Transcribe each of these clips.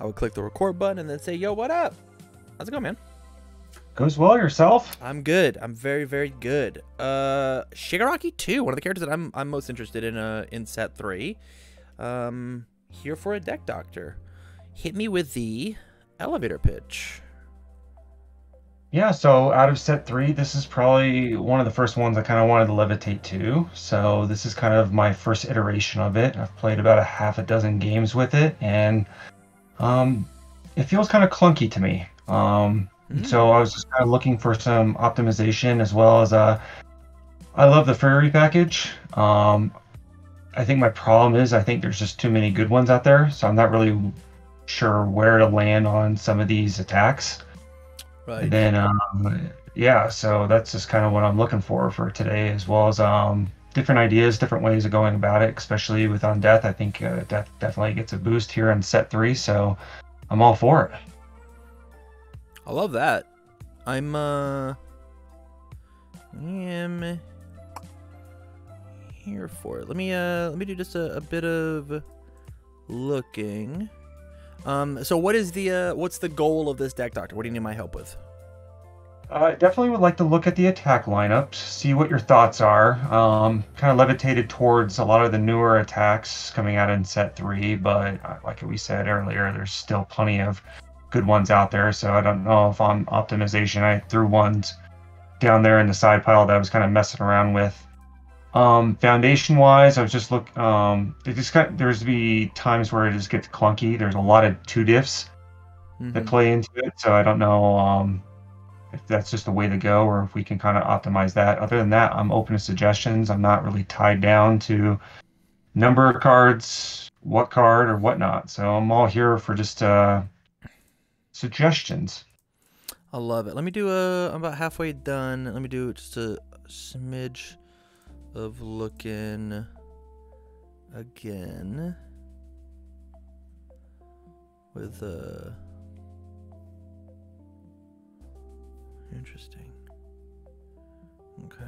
I would click the record button and then say, yo, what up? How's it going, man? Goes well yourself? I'm good. I'm very, very good. Shigaraki 2, one of the characters that I'm most interested in set 3. Here for a deck doctor. Hit me with the elevator pitch. Yeah, so out of set 3, this is probably one of the first ones I kind of wanted to levitate to. So this is kind of my first iteration of it. I've played about half a dozen games with it, and it feels kind of clunky to me. So I was just kind of looking for some optimization, as well as I love the Furry package. I think my problem is I think there's just too many good ones out there, so I'm not really sure where to land on some of these attacks. Right. And then yeah, so that's just kind of what I'm looking for today, as well as different ideas, different ways of going about it, especially with Undeath. I think Death definitely gets a boost here in set 3, so I'm all for it. I love that. I am here for it. Let me do just a bit of looking. So what is the what's the goal of this deck doctor? What do you need my help with? I definitely would like to look at the attack lineups, see what your thoughts are. Kind of levitated towards a lot of the newer attacks coming out in set 3, but like we said earlier, there's still plenty of good ones out there, so I don't know if on optimization I threw ones down there in the side pile that I was kind of messing around with. Foundation wise, I was just look it just got, there's be times where it just gets clunky. There's a lot of 2-diffs that play into it, so I don't know if that's just the way to go or if we can kind of optimize that. Other than that, I'm open to suggestions. I'm not really tied down to number of cards, what card or whatnot, so I'm all here for just suggestions. I love it. Let me do I'm about halfway done. Let me do just a smidge of looking again with interesting. Okay.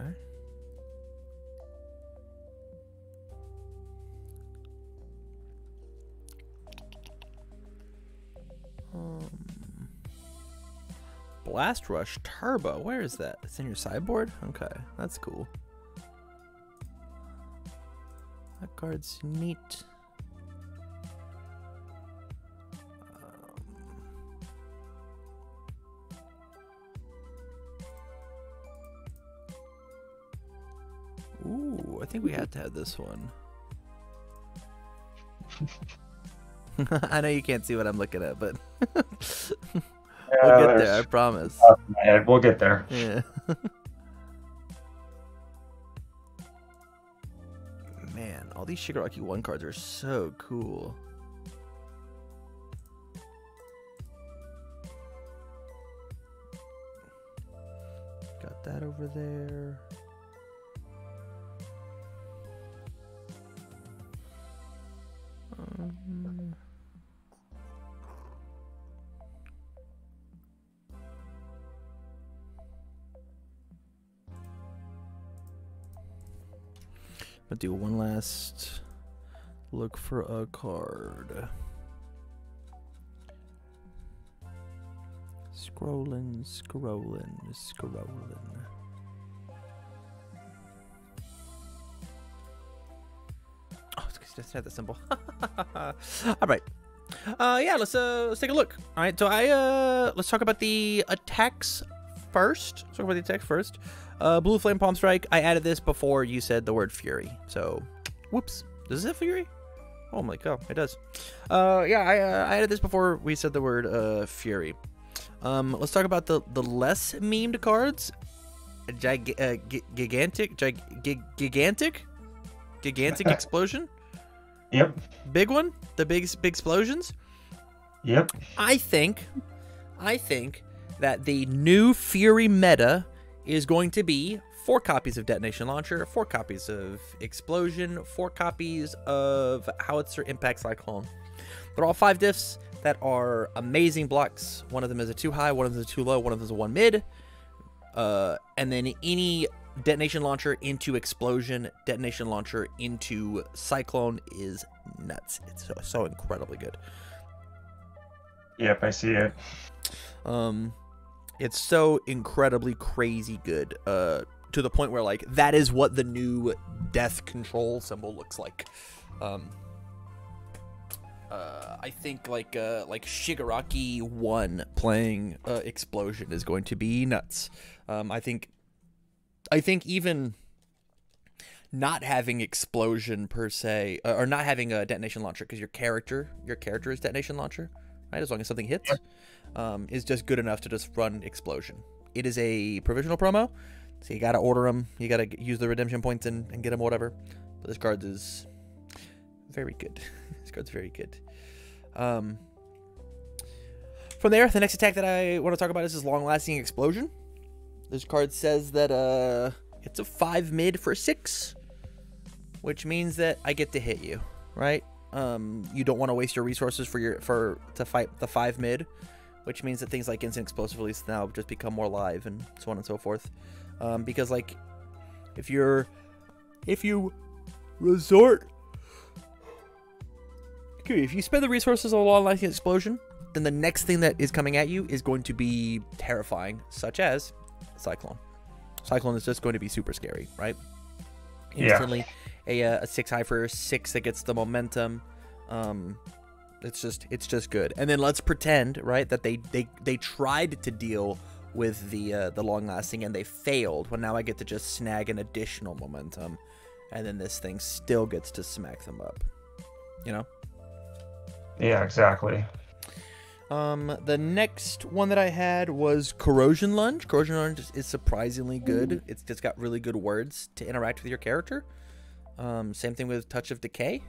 Blast Rush Turbo. Where is that? It's in your sideboard? Okay, that's cool. That card's neat. Ooh, I think we had to have this one. I know you can't see what I'm looking at, but we'll get there, I promise. We'll get there. Yeah. All these Shigaraki 1 cards are so cool. Got that over there. I'll do one last look for a card. Scrolling. Oh, it's because it doesn't have the symbol. All right. Yeah, let's take a look. All right, so let's talk about the attacks first. Blue Flame Palm Strike. I added this before you said the word Fury. So, whoops. Does it have Fury? Oh my god, it does. Yeah, I added this before we said the word Fury. Let's talk about the less memed cards. Gigantic Explosion. Yep. Big one. The big explosions. Yep. I think that the new Fury meta is going to be 4 copies of Detonation Launcher, 4 copies of Explosion, 4 copies of Howitzer Impact Cyclone. They're all 5-diffs that are amazing blocks. One of them is a 2-high, one of them is a 2-low, one of them is a 1-mid. And then any Detonation Launcher into Explosion, Detonation Launcher into Cyclone is nuts. It's so incredibly good. Yep, I see it. It's so incredibly crazy good, to the point where, like, that is what the new death control symbol looks like. I think like Shigaraki 1 playing Explosion is going to be nuts. I think even not having Explosion per se, or not having a Detonation Launcher, because your character is Detonation Launcher, right? As long as something hits, is just good enough to just run Explosion. It is a provisional promo, so you gotta order them. You gotta use the redemption points and get them, whatever. But this card is very good. This card's very good. From there, the next attack that I want to talk about is this Long-lasting Explosion. This card says that it's a 5 mid for 6, which means that I get to hit you, right? You don't want to waste your resources to fight the 5 mid, which means that things like Instant Explosive Release now just become more live and so on and so forth. Because, like, if you spend the resources on a long-lasting explosion, then the next thing that is coming at you is going to be terrifying, such as Cyclone. Cyclone is just going to be super scary, right? Instantly, yeah. A 6-high for 6 that gets the momentum. It's just good. And then let's pretend, right, that they tried to deal with the long-lasting and they failed. Well, now I get to just snag an additional momentum, and then this thing still gets to smack them up. You know? Yeah, exactly. The next one that I had was Corrosion Lunge. Corrosion Lunge is surprisingly good. It's just got really good words to interact with your character. Same thing with Touch of Decay.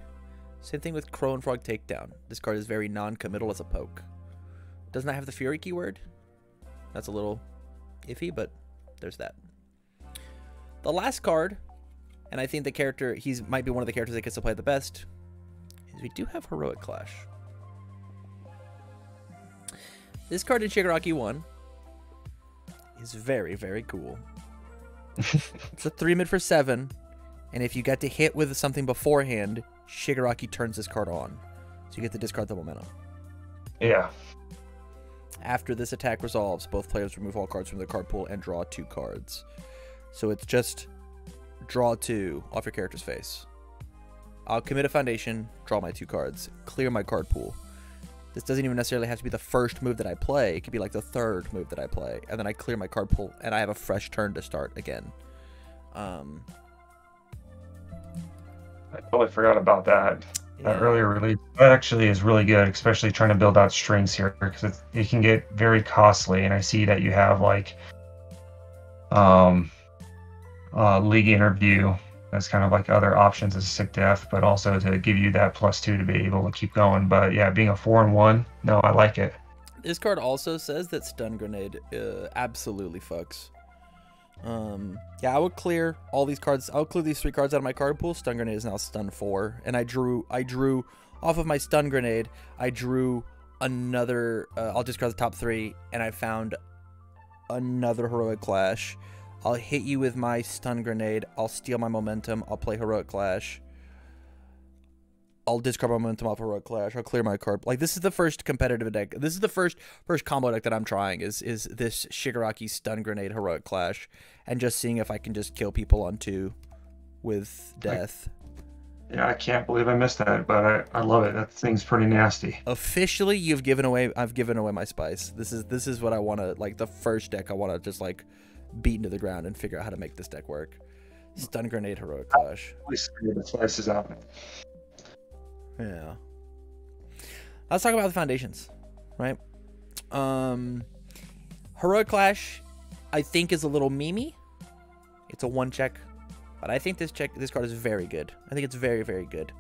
Same thing with Crow and Frog Takedown. This card is very non-committal as a poke. Does not have the Fury keyword. That's a little iffy, but there's that. The last card, and I think the character, he might be one of the characters that gets to play the best, is we do have Heroic Clash. This card in Shigaraki 1 is very, very cool. It's a 3 mid for 7, and if you got to hit with something beforehand, Shigaraki turns this card on, so you get to discard the momentum. Yeah. After this attack resolves, both players remove all cards from their card pool and draw 2 cards. So it's just draw 2 off your character's face. I'll commit a foundation, draw my 2 cards, clear my card pool. This doesn't even necessarily have to be the first move that I play. It could be like the 3rd move that I play, and then I clear my card pool, and I have a fresh turn to start again. I totally forgot about that. Yeah. That earlier release, that actually is really good, especially trying to build out strings here, because it can get very costly. And I see that you have like League Interview. That's kind of like other options as sick death, but also to give you that +2 to be able to keep going. But yeah, being a 4/1, no, I like it. This card also says that Stun Grenade absolutely fucks. Yeah, I would clear all these cards. I'll clear these 3 cards out of my card pool. Stun Grenade is now stun 4, and I drew off of my Stun Grenade. I drew another. I'll discard the top 3, and I found another Heroic Clash. I'll hit you with my Stun Grenade. I'll steal my momentum. I'll play Heroic Clash. I'll discard my momentum off Heroic Clash. I'll clear my card. Like, this is the first competitive deck. This is the first combo deck that I'm trying is this Shigaraki Stun Grenade Heroic Clash, and just seeing if I can just kill people on 2 with death. Yeah, I can't believe I missed that, but I love it. That thing's pretty nasty. Officially, I've given away my spice. This is what I want to, like, the first deck I want to just, like, beat into the ground and figure out how to make this deck work. Stun Grenade Heroic Clash. The spice is out. Yeah. Let's talk about the foundations, right? Heroic Clash, I think, is a little memey. It's a 1-check, but I think this card is very good. I think it's very, very good.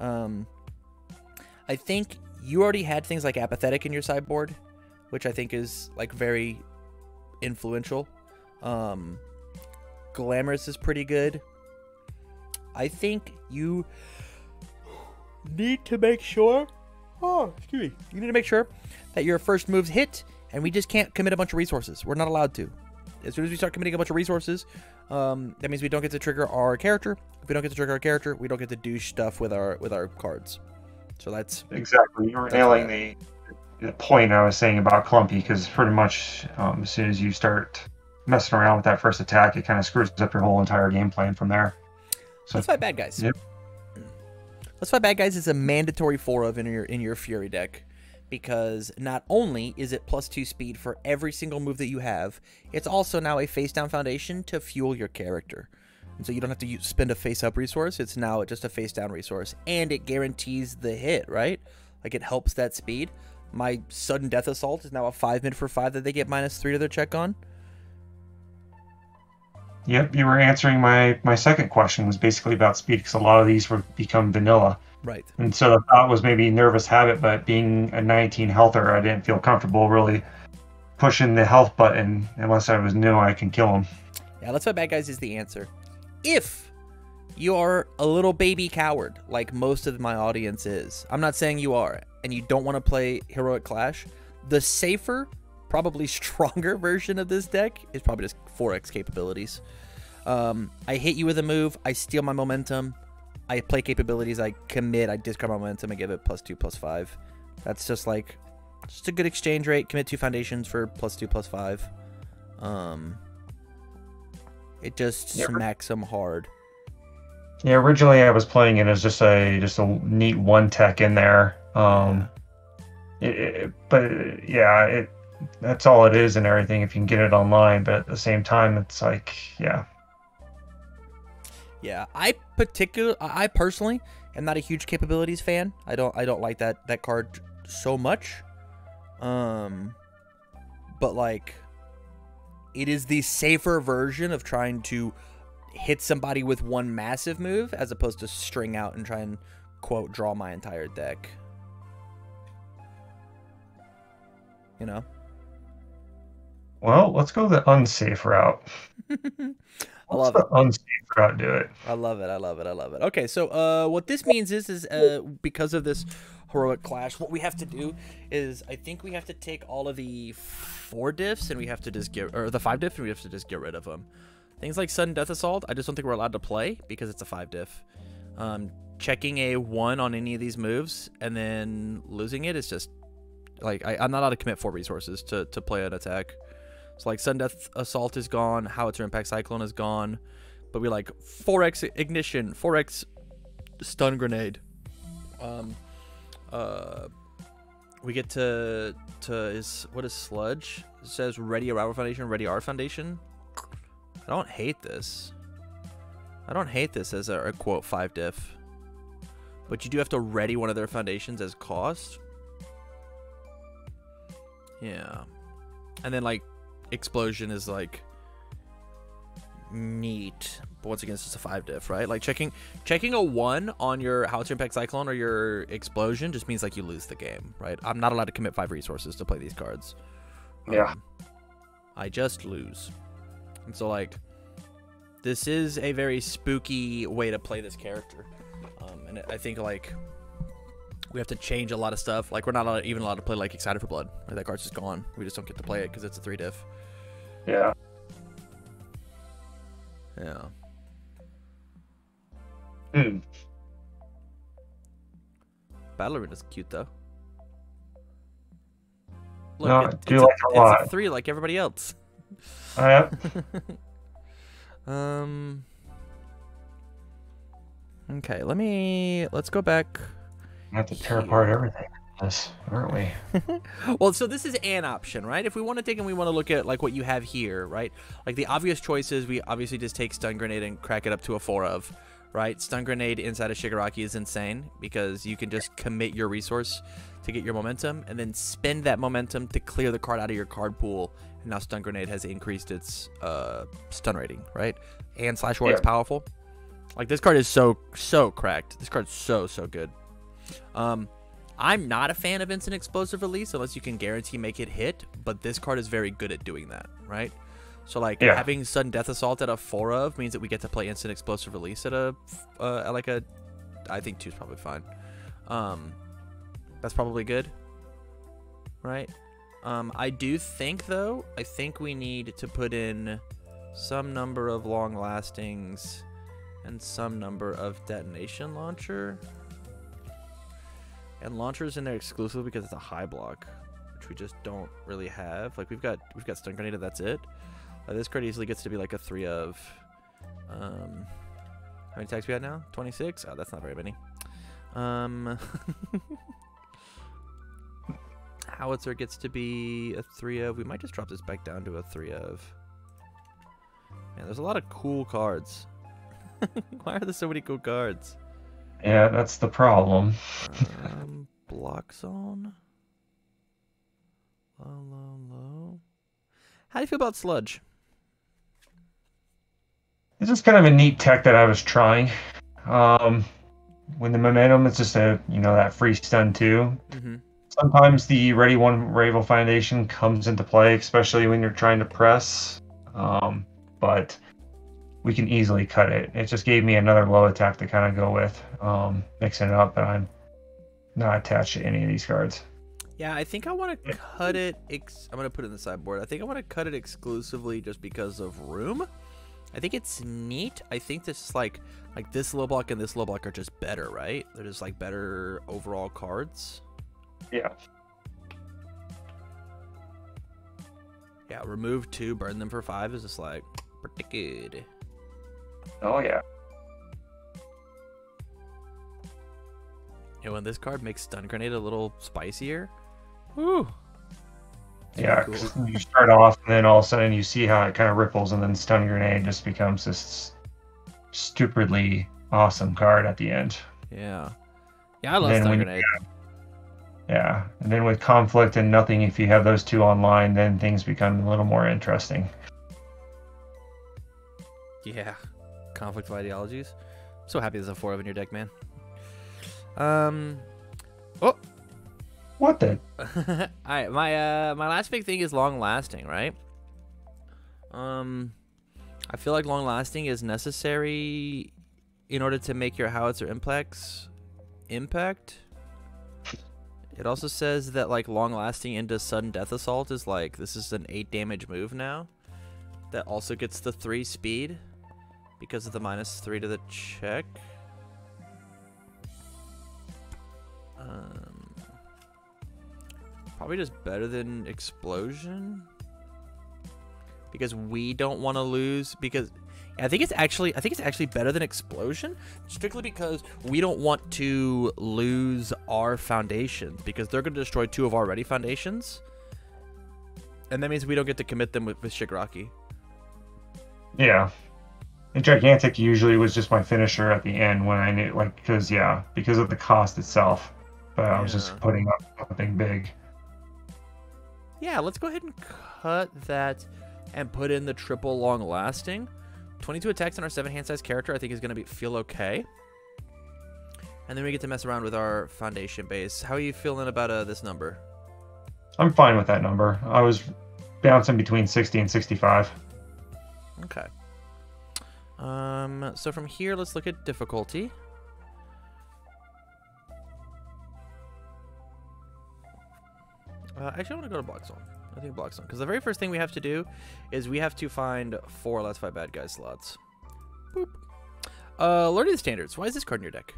I think you already had things like Apathetic in your sideboard, which I think is, like, very influential. Glamorous is pretty good. I think you need to make sure you need to make sure that your first moves hit, and we just can't commit a bunch of resources. We're not allowed to. As soon as we start committing a bunch of resources, that means we don't get to trigger our character. If we don't get to trigger our character, we don't get to do stuff with our cards. So that's exactly, you're nailing the point I was saying about clumpy, because pretty much as soon as you start messing around with that first attack, it kind of screws up your whole entire game plan from there. So let's Fight Bad Guys. Yep. Let's Fight Bad Guys is a mandatory 4-of in your Fury deck, because not only is it +2 speed for every single move that you have, it's also now a face down foundation to fuel your character. And so you don't have to spend a face up resource. It's now just a face down resource, and it guarantees the hit, right? Like, it helps that speed. My Sudden Death Assault is now a 5 mid for 5 that they get -3 to their check on. Yep, you were answering my second question, was basically about speed, because a lot of these would become vanilla. Right. And so the thought was maybe Nervous Habit, but being a 19 healther, I didn't feel comfortable really pushing the health button unless I was new I can kill him. Yeah, Let's Fight Bad Guys is the answer. If you are a little baby coward, like most of my audience is, I'm not saying you are, and you don't want to play Heroic Clash, the safer, probably stronger version of this deck is probably just 4x Capabilities. I hit you with a move, I steal my momentum, I play Capabilities, I commit, I discard my momentum, I give it +2/+5. That's just like, just a good exchange rate. Commit 2 foundations for +2/+5. It just smacks them hard. Yeah, originally I was playing it as just a neat 1-tech in there. That's all it is and everything if you can get it online, but at the same time it's like, yeah, I personally am not a huge Capabilities fan. I don't like that card so much, but like, it is the safer version of trying to hit somebody with one massive move as opposed to string out and try and quote draw my entire deck, you know. Well, let's go the unsafe route. I love it. I love it. Okay, so what this means is because of this Heroic Clash, what we have to do is I think we have to take all of the 4 diffs and we have to just get, or the 5 diff, and we have to just get rid of them. Things like Sudden Death Assault, I just don't think we're allowed to play because it's a 5 diff. Checking a 1 on any of these moves and then losing it is just like, I'm not allowed to commit 4 resources to play an attack. So like Sudden Death Assault is gone, Howitzer Impact Cyclone is gone, but we like 4x Ignition, 4x Stun Grenade. We get to what is Sludge? It says Ready Arrival Foundation, Ready R Foundation. I don't hate this. I don't hate this as a quote 5 diff, but you do have to ready one of their foundations as cost. Yeah, and then like Explosion is like neat, but once again it's just a 5 diff, right? Like checking a 1 on your Howitzer Impact Cyclone or your Explosion just means like you lose the game, right? I'm not allowed to commit 5 resources to play these cards. Yeah, I just lose. And so like, this is a very spooky way to play this character, and I think like we have to change a lot of stuff. Like, we're not even allowed to play like Excited for Blood. Like, that card's just gone. We just don't get to play it because it's a 3 diff. Yeah. Yeah. Mm. Battle Root is cute though. Look, no, I do like it a lot. It's a 3 like everybody else. Yeah. Okay. Let's go back. We have to tear apart everything, this, aren't we? Well, so this is an option, right? If we want to take and we want to look at like what you have here, right? Like, the obvious choices, we obviously just take Stun Grenade and crack it up to a 4-of, right? Stun Grenade inside of Shigaraki is insane because you can just commit your resource to get your momentum and then spend that momentum to clear the card out of your card pool. And now Stun Grenade has increased its stun rating, right? And /4, it's powerful. Like, this card is so cracked. This card's so good. I'm not a fan of Instant Explosive Release unless you can guarantee make it hit, but this card is very good at doing that, right? So like, having Sudden Death Assault at a 4-of means that we get to play Instant Explosive Release at a I think 2's probably fine. That's probably good, right? I do think though, I think we need to put in some number of long lastings and some number of Detonation Launcher. And Launcher's in there exclusively because it's a high block. which we just don't really have. Like we've got Stun Grenade, that's it. This card easily gets to be like a 3 of. How many attacks we had now? 26? Oh, that's not very many. Howitzer gets to be a 3 of. We might just drop this back down to a 3 of. Man, there's a lot of cool cards. Why are there so many cool cards? Yeah, that's the problem. Block Zone. Low, low, low. How do you feel about Sludge? It's just kind of a neat tech that I was trying. When the momentum is just a, you know, that free stun too. Mm-hmm. Sometimes the Ready One Ravel Foundation comes into play, especially when you're trying to press. But we can easily cut it. It just gave me another low attack to kind of go with, mixing it up. But I'm not attached to any of these cards. Yeah, I think I want to cut it. I'm going to put it in the sideboard. I think I want to cut it exclusively just because of room. I think it's neat. I think this is like this low block and this low block are just better, right? They're just like better overall cards. Yeah. Yeah, remove 2, burn them for 5 is just like pretty good. Oh yeah. And when this card makes Stun Grenade a little spicier, woo. Yeah, because cool. You start off, and then all of a sudden you see how it kind of ripples, and then Stun Grenade just becomes this stupidly awesome card at the end. Yeah. Yeah, I love Stun Grenade. Yeah, and then with Conflict and Nothing, if you have those two online, then things become a little more interesting. Yeah. Conflict of Ideologies. I'm so happy there's a 4 of in your deck, man. Oh! What the? Alright, my last big thing is long-lasting, right? I feel like long-lasting is necessary in order to make your Howitzer impact. It also says that like long-lasting into Sudden Death Assault is like, this is an 8 damage move now. That also gets the 3 speed because of the -3 to the check. Probably just better than Explosion, because we don't want to lose, because I think it's actually better than Explosion strictly because we don't want to lose our foundations, because they're going to destroy 2 of our ready foundations, and that means we don't get to commit them with Shigaraki. Yeah, and Gigantic usually was just my finisher at the end when I knew, like, because yeah, because of the cost itself, but I was just putting up something big. Yeah, let's go ahead and cut that and put in the triple long-lasting. 22 attacks on our 7 hand-sized character I think is going to feel okay. And then we get to mess around with our foundation base. How are you feeling about this number? I'm fine with that number. I was bouncing between 60 and 65. Okay. So from here, let's look at difficulty. Actually, I want to go to Block Zone. I think Block Zone. Because the very first thing we have to do is we have to find 4 Let's Fight Bad Guys slots. Boop. Learning the Standards. Why is this card in your deck?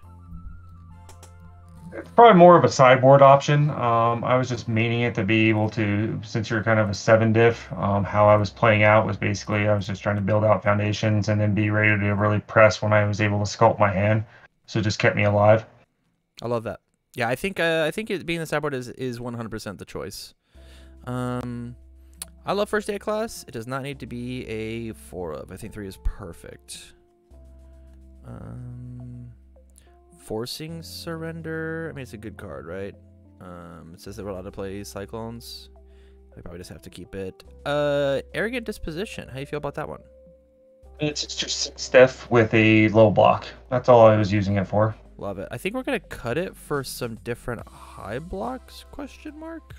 It's probably more of a sideboard option. I was just meaning it to be able to, since you're kind of a 7-diff, how I was playing out was basically I was just trying to build out foundations and then be ready to really press when I was able to sculpt my hand. So it just kept me alive. I love that. Yeah, I think it being the sideboard is 100% the choice. I love First Day of Class. It does not need to be a 4 of. I think 3 is perfect. Forcing Surrender. I mean, it's a good card, right? It says that we're allowed to play Cyclones. We probably just have to keep it. Arrogant Disposition. How do you feel about that one? It's just 6-def with a low block. That's all I was using it for. Love it. I think we're going to cut it for some different high blocks, question mark.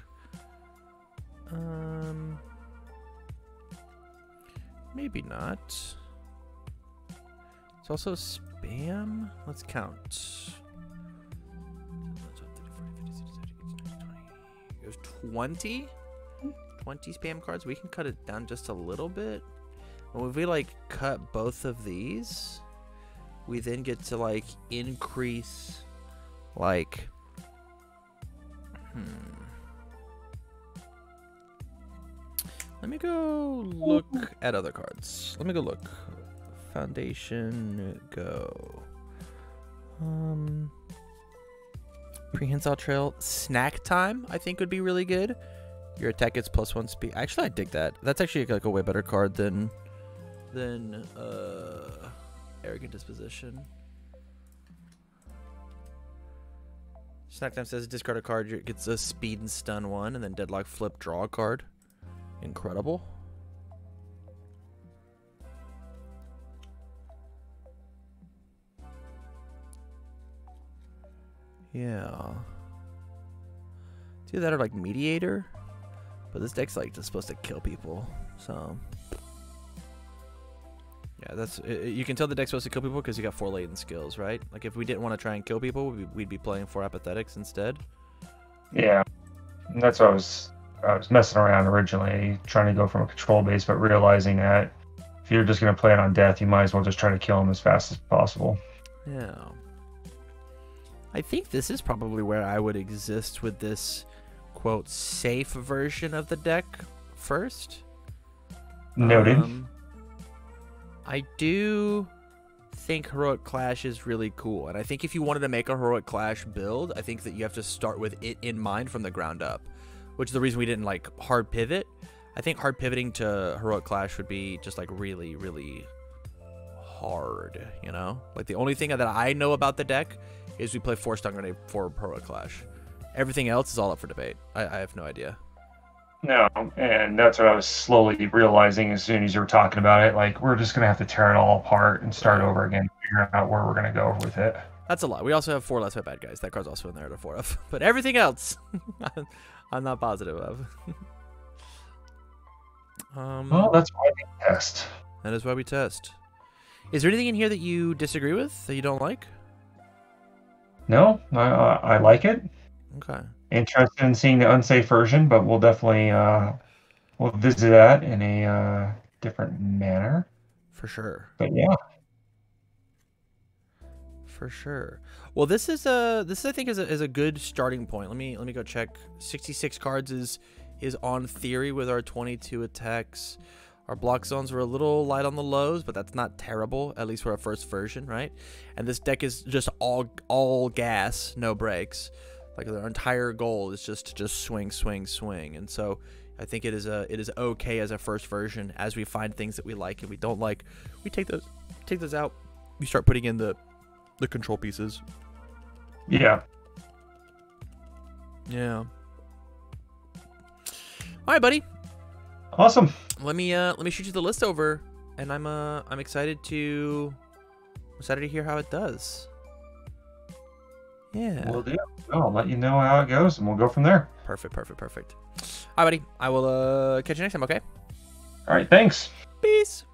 Maybe not. It's also spam. Let's count. There's 20? 20 spam cards. We can cut it down just a little bit. And if we like cut both of these, we then get to like increase like Let me go look at other cards. Let me go look. Foundation, go. Prehensile Trail. Snack Time, I think, would be really good. Your attack gets +1 speed. Actually, I dig that. That's actually like a way better card than Arrogant Disposition. Snack Time says discard a card, it gets a speed and stun 1, and then Deadlock Flip, draw a card. Incredible. Yeah. Do that or like Mediator. But this deck's like just supposed to kill people, so yeah, that's it. You can tell the deck's supposed to kill people because you got 4 latent skills, right? Like if we didn't want to try and kill people, we'd be playing 4 apathetics instead. Yeah, that's what I was messing around originally, trying to go from a control base, but realizing that if you're just gonna play it on death, you might as well just try to kill them as fast as possible. Yeah. I think this is probably where I would exist with this quote safe version of the deck first. Noted. I do think Heroic Clash is really cool, and I think if you wanted to make a Heroic Clash build, I think that you have to start with it in mind from the ground up, which is the reason we didn't like hard pivot. I think hard pivoting to Heroic Clash would be just like really, really hard, you know? Like the only thing that I know about the deck is we play 4 Stun Grenade for Heroic Clash. Everything else is all up for debate. I have no idea. No, and that's what I was slowly realizing as soon as you were talking about it. Like, we're just going to have to tear it all apart and start over again, figuring out where we're going to go with it. That's a lot. We also have 4 less Fight Bad Guys. That card's also in there to 4 of. But everything else, I'm not positive of. Well, that's why we test. That is why we test. Is there anything in here that you disagree with, that you don't like? No, I like it. Okay. Interested in seeing the unsafe version, but we'll definitely we'll visit that in a different manner. For sure. But yeah. For sure. Well, this I think is a good starting point. Let me go check. 66 cards is on theory with our 22 attacks. Our block zones were a little light on the lows, but that's not terrible. At least for our first version, right? And this deck is just all gas, no breaks. Like their entire goal is just to swing, swing, swing, and so I think it is okay as a first version. As we find things that we like and we don't like, we take those out. We start putting in the control pieces. Yeah. Yeah. All right, buddy. Awesome. Let me shoot you the list over, and I'm excited to hear how it does. Yeah. We'll do. I'll let you know how it goes, and we'll go from there. Perfect. All right, buddy. I will catch you next time, okay? All right, thanks. Peace.